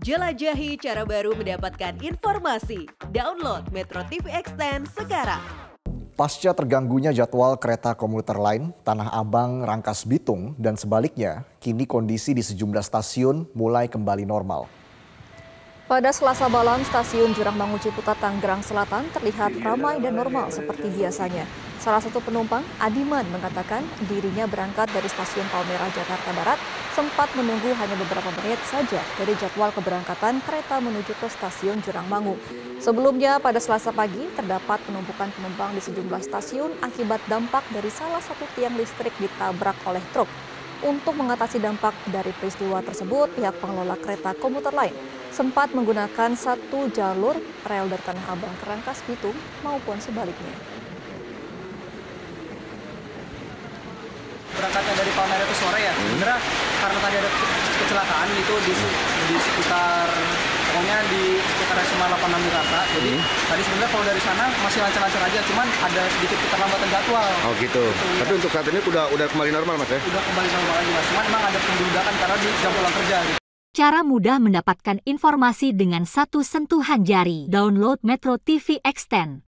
Jelajahi cara baru mendapatkan informasi. Download Metro TV X10 sekarang. Pasca terganggunya jadwal kereta komuter lain Tanah Abang, Rangkasbitung, dan sebaliknya, kini kondisi di sejumlah stasiun mulai kembali normal. Pada Selasa malam, stasiun Jurangmangu Ciputat, Tangerang Selatan terlihat ramai dan normal seperti biasanya. Salah satu penumpang, Adiman, mengatakan dirinya berangkat dari stasiun Palmerah, Jakarta Barat, sempat menunggu hanya beberapa menit saja dari jadwal keberangkatan kereta menuju ke stasiun Jurangmangu. Sebelumnya, pada Selasa pagi, terdapat penumpukan penumpang di sejumlah stasiun akibat dampak dari salah satu tiang listrik ditabrak oleh truk. Untuk mengatasi dampak dari peristiwa tersebut, pihak pengelola kereta komuter lain sempat menggunakan satu jalur rel dari Tanah Abang ke Rangkasbitung maupun sebaliknya. Berangkatnya dari Palmerah itu sore ya, sebenarnya karena tadi ada kecelakaan itu di sekitar, pokoknya di sekitar SMA 86 Jakarta. Jadi tadi sebenarnya kalau dari sana masih lancar-lancar aja, cuman ada sedikit keterlambatan jadwal. Oh gitu. Tapi untuk saat ini udah kembali normal mas ya? Udah kembali normal lagi mas, cuman emang ada pendudukan karena di jam pulang kerja gitu. Cara mudah mendapatkan informasi dengan satu sentuhan jari. Download Metro TV X10.